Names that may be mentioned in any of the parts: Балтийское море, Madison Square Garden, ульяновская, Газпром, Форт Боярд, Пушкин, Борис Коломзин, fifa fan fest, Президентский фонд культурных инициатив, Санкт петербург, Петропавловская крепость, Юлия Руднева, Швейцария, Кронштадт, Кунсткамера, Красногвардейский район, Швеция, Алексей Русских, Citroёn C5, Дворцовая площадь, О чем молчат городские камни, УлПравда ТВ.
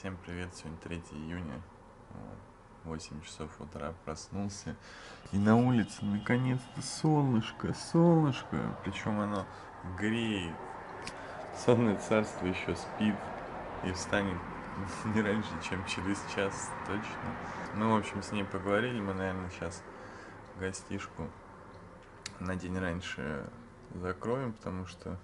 Всем привет, сегодня 3 июня, 8 часов утра проснулся, и на улице наконец-то солнышко, причем оно греет, сонное царство еще спит и встанет не раньше, чем через час точно. Ну, в общем, с ней поговорили, мы, наверное, сейчас гостишку на день раньше закроем, потому что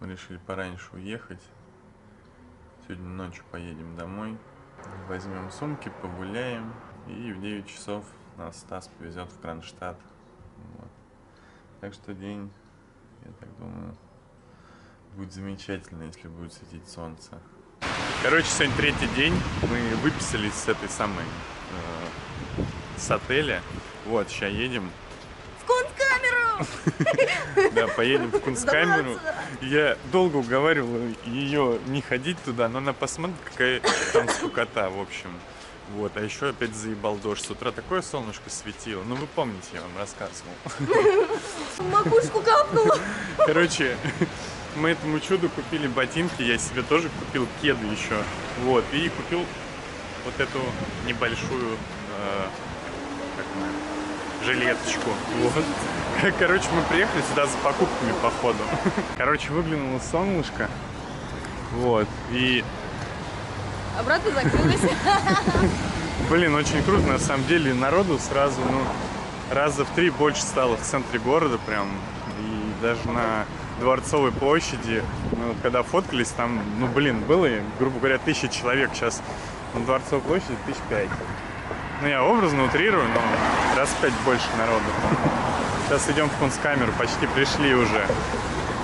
мы решили пораньше уехать. Сегодня ночью поедем домой, возьмем сумки, погуляем, и в 9 часов нас Стас повезет в Кронштадт. Вот. Так что день, я так думаю, будет замечательный, если будет светить солнце. Короче, сегодня третий день, мы выписались с этой самой, с отеля. Вот, сейчас едем. Да, поедем в Кунсткамеру. Я долго уговаривал ее не ходить туда, но она посмотрит, какая там скукота, в общем. Вот, а еще опять заебал дождь. С утра такое солнышко светило. Ну, вы помните, я вам рассказывал. Макушку капнула. Короче, мы этому чуду купили ботинки. Я себе тоже купил кеды еще. Вот, и купил вот эту небольшую жилеточку. Вот. Короче, мы приехали сюда за покупками, походу. Короче, выглянуло солнышко. Вот, и... Обратно закрылось. Блин, очень круто, на самом деле. Народу сразу, ну, раза в 3 больше стало в центре города прям. И даже на Дворцовой площади, ну, когда фоткались, там, ну, блин, было, грубо говоря, 1000 человек. сейчас на Дворцовой площади 5 тысяч. Ну, я образно утрирую, но раз в 5 больше народу. Сейчас идем в Кунсткамеру, почти пришли уже.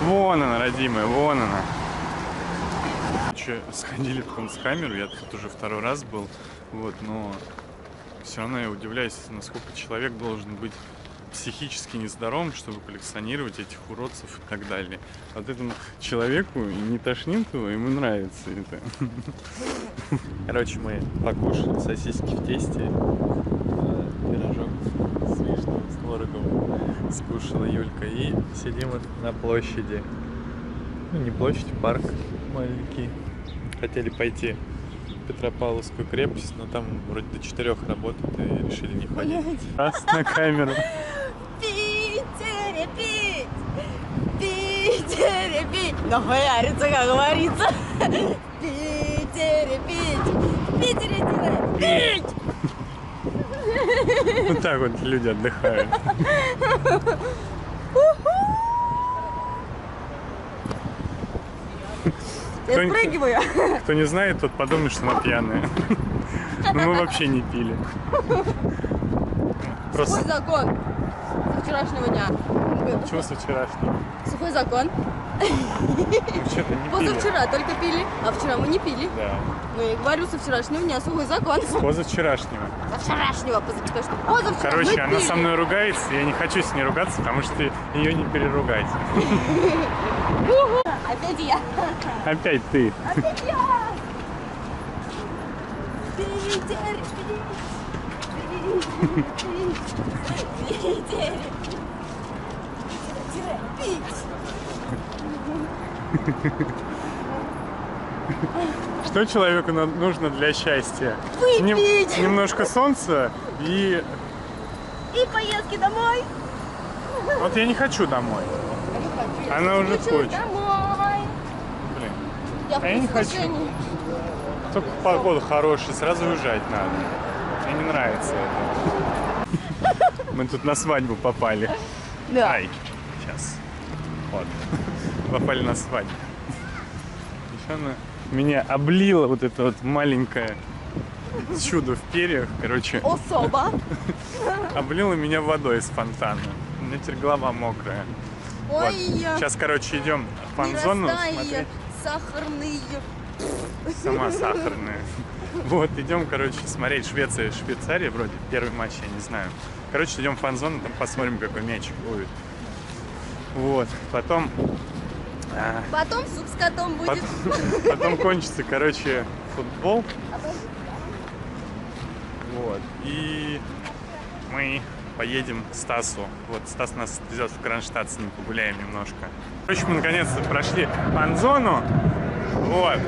Вон она, родимая, вон она. Че, сходили в Кунсткамеру, я тут уже 2-й раз был. Вот, но все равно я удивляюсь, насколько человек должен быть психически нездоровым, чтобы коллекционировать этих уродцев и так далее. Вот этому человеку не тошнит его, ему нравится это. Короче, мы покушали сосиски в тесте, пирожок с вишневым творогом скушала Юлька, и сидим вот на площади. Ну, не площадь, парк маленький. Хотели пойти в Петропавловскую крепость, но там вроде до 4 работают и решили не ходить. Раз на камеру. Питере пить, нахуярится, как говорится. Питере пить, Питере пить. Вот так вот люди отдыхают. Я спрыгиваю. Кто не знает, тот подумает, что мы пьяные. Но мы вообще не пили. Сухой закон со вчерашнего дня. Чего со вчерашнего? Сухой закон. Позавчера только пили, а вчера мы не пили. Да. Ну и говорю, со вчерашнего дня сухой закон. Позавчерашнего. Позавчера. Короче, она со мной ругается, я не хочу с ней ругаться, потому что ее не переругать. Опять я. Опять ты. Опять я. Что человеку нужно для счастья? Выпить! Немножко солнца и... И поездки домой! Вот я не хочу домой. Она уже хочет. Домой. Блин. А я не хочу. Только погода хорошая, сразу уезжать надо. Мне не нравится это. Мы тут на свадьбу попали. Да. Ай, сейчас. Вот. Попали на свадьбу. Она меня облила, вот это вот маленькое чудо в перьях, короче. Особо. Облила меня водой из фонтана. У меня теперь голова мокрая. Ой, вот. Сейчас, короче, идем в фан-зону смотреть. Сахарные. Сама сахарная. Вот, идем, короче, смотреть Швеция и Швейцария, вроде первый матч, я не знаю. Короче, идем в фан-зону, там посмотрим, какой мяч будет. Вот, потом... Потом суп с котом будет. Потом кончится, короче, футбол. Вот. И мы поедем к Стасу. Вот, Стас нас везет в Кронштадт, с ним погуляем немножко. Короче, мы наконец-то прошли фан-зону. Вот.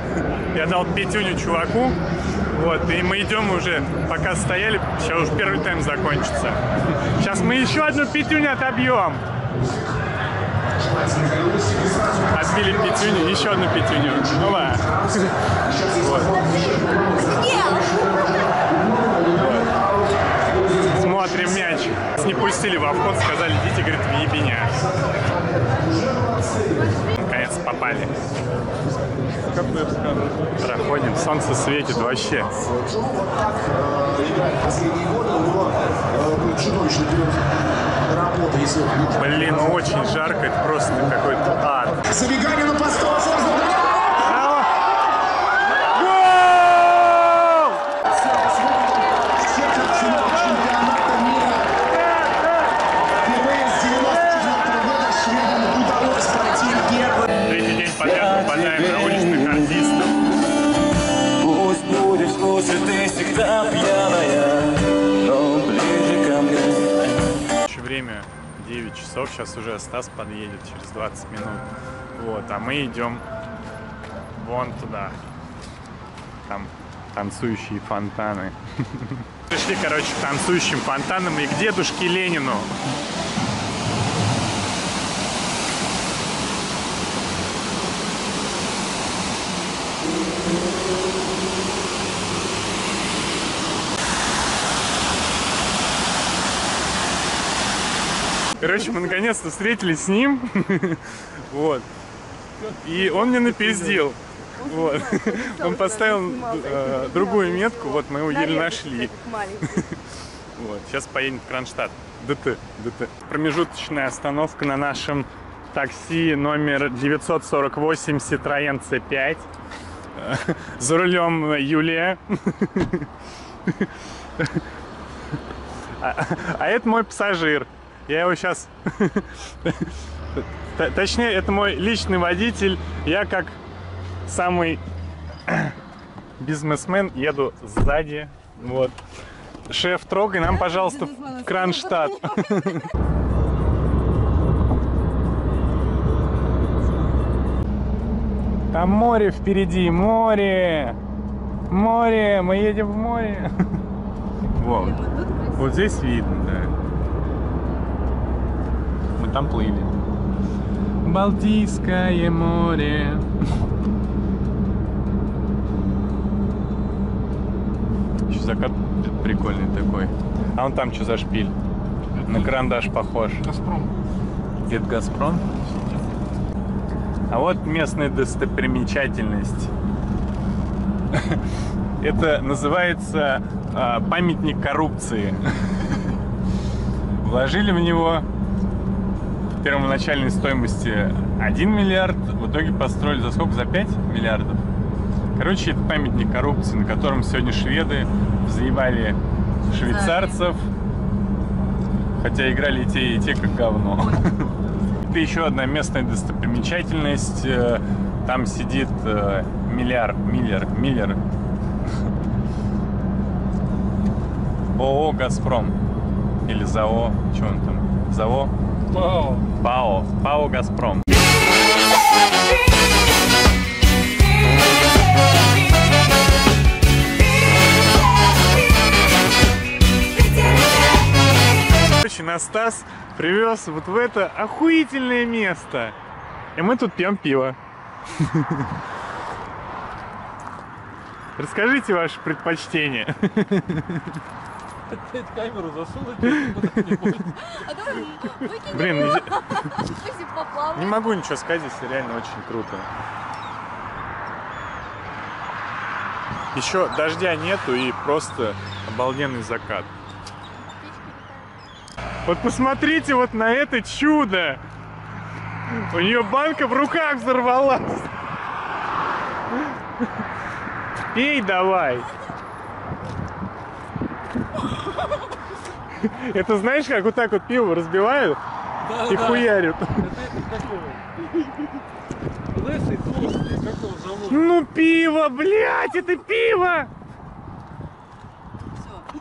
Я дал пятюню чуваку. Вот, и мы идем уже, пока стояли, сейчас уже первый тайм закончится. Сейчас мы еще одну пятюню отобьем. Отбили пятюню, еще одну пятюню. Ну ладно. Вот. Смотрим мяч. Нас не пустили во вход, сказали, идите, говорит, в ебеня. Наконец попали. Проходим, солнце светит вообще. Блин, очень жарко, это просто какой-то ад. Забегание на посту, сразу. Гол! Чемпионата мира. Впервые с 1994 года шведам удалось спасти первый. Третий день подряд попадаем на уличных артистов. Пусть будешь лучше, ты всегда пьяная. Время 9 часов, сейчас уже Стас подъедет через 20 минут. Вот, а мы идем вон туда. Там танцующие фонтаны. Пришли, короче, к танцующим фонтанам и к дедушке Ленину. Короче, мы наконец-то встретились с ним, вот, и он мне напиздил, вот, он поставил другую метку, вот, мы его еле нашли, вот, сейчас поедем в Кронштадт, ДТ. Промежуточная остановка на нашем такси номер 948 Citroёn C5, за рулем Юлия. А это мой пассажир. Я его сейчас... Точнее, это мой личный водитель. Я как самый бизнесмен еду сзади. Вот. Шеф, трогай нам, пожалуйста, в Кронштадт. Там море впереди, море. Море, мы едем в море. Вот. Вот здесь видно, да. Там плыли. Балтийское море. Еще закат прикольный такой. А вон там что за шпиль? Это на карандаш похож. Газпром. Это Газпром? А вот местная достопримечательность. Это называется памятник коррупции. Вложили в него... первоначальной стоимости 1 миллиард, в итоге построили за сколько? За 5 миллиардов. Короче, это памятник коррупции, на котором сегодня шведы заебали швейцарцев, хотя играли и те как говно. Это еще одна местная достопримечательность, там сидит миллер ООО «Газпром» или ЗАО, что он там, ЗАО? ПАО «Газпром». Короче, нас Стас привез вот в это охуительное место. И мы тут пьем пиво. Расскажите ваши предпочтения. Камеру засунули, блин, не могу ничего сказать, здесь реально очень круто. Еще дождя нету и просто обалденный закат. Вот посмотрите вот на это чудо. У нее банка в руках взорвалась. Пей давай. Это знаешь, как вот так вот пиво разбивают, да, и да, хуярят. Это знаешь, и толстые, как его зовут? Ну пиво, блядь, это пиво!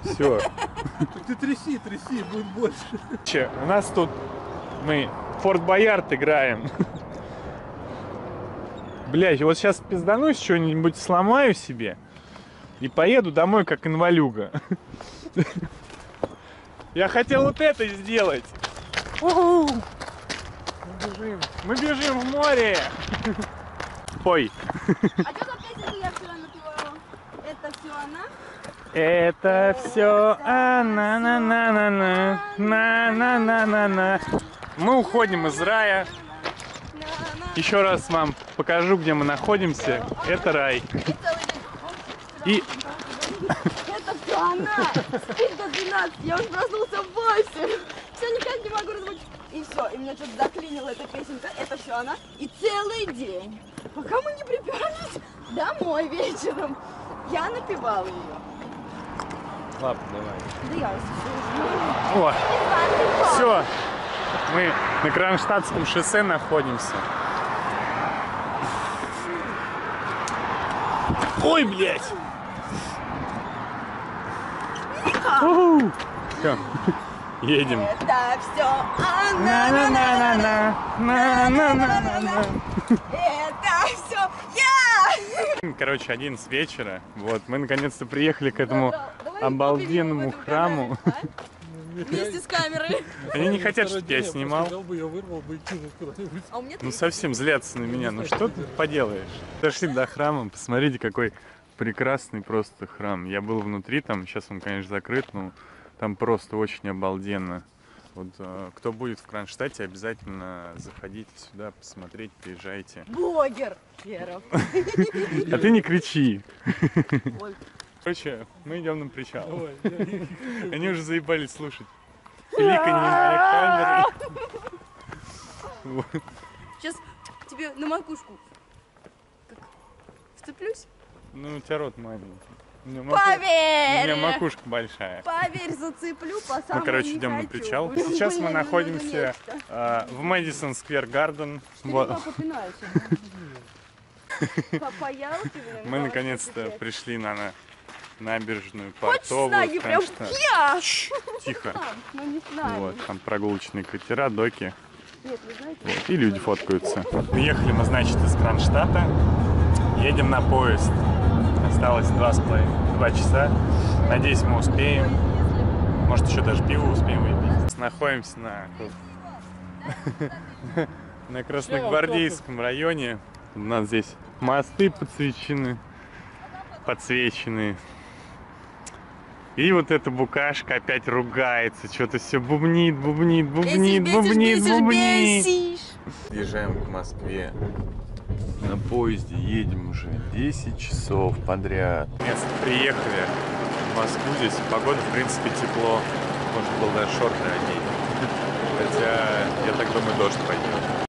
Все. Ты тряси, будет больше. Че, у нас тут мы Форт Боярд играем. Блядь, вот сейчас пизданусь, что-нибудь сломаю себе и поеду домой как инвалюга. Я хотел вот это сделать. Мы бежим в море. Ой. А как опять я все напевала? Это все она? Это все на-на-на-на-на-на-на-на-на-на. Мы уходим из рая. Еще раз вам покажу, где мы находимся. Это рай. И... Это все она! Спит до 12, я уже проснулся в 8. Все никак не могу разбудить. И все, и меня что-то заклинило эта песенка. Это все она. И целый день, пока мы не приперлись домой вечером, я напевала ее. Ладно, давай. Да я уже все. Мы на Кронштадтском шоссе находимся. Ой, блядь! Все, едем. Это все она. Это все я. Короче, 11 вечера. Вот, мы наконец-то приехали к этому обалденному храму. Вместе с камерой. Они не хотят, чтобы я снимал. Ну совсем злятся на меня. Ну что ты поделаешь? Дошли до храма, посмотрите, какой прекрасный просто храм. Я был внутри там, сейчас он, конечно, закрыт, но там просто очень обалденно. Вот, кто будет в Кронштадте, обязательно заходите сюда, посмотреть, приезжайте. Блогер! А ты не кричи! Короче, мы идем на причал. Они уже заебались слушать. Кликанье на камеру. Сейчас тебе на макушку вцеплюсь. Ну, у тебя рот маленький. Поверь! У меня макушка большая. Поверь, зацеплю, по самому. Мы, короче, идем на причал. Сейчас мы находимся в Madison Square Garden. Мы наконец-то пришли на набережную портовую. Хочешь, прям я! Тихо. Вот, там прогулочные катера, доки. Нет, вы знаете, вот. И люди фоткаются. Приехали мы, значит, из Кронштадта. Едем на поезд. Осталось 2 часа. Надеюсь, мы успеем. Может, еще даже пиво успеем выпить. Находимся на Красногвардейском районе. У нас здесь мосты подсвечены. И вот эта букашка опять ругается, что-то все бубнит. Езжаем к Москве. На поезде едем уже 10 часов подряд. Наконец-то приехали в Москву, здесь погода, в принципе, тепло. Может, было даже шорты одеть. Хотя, я так думаю, дождь пойдет.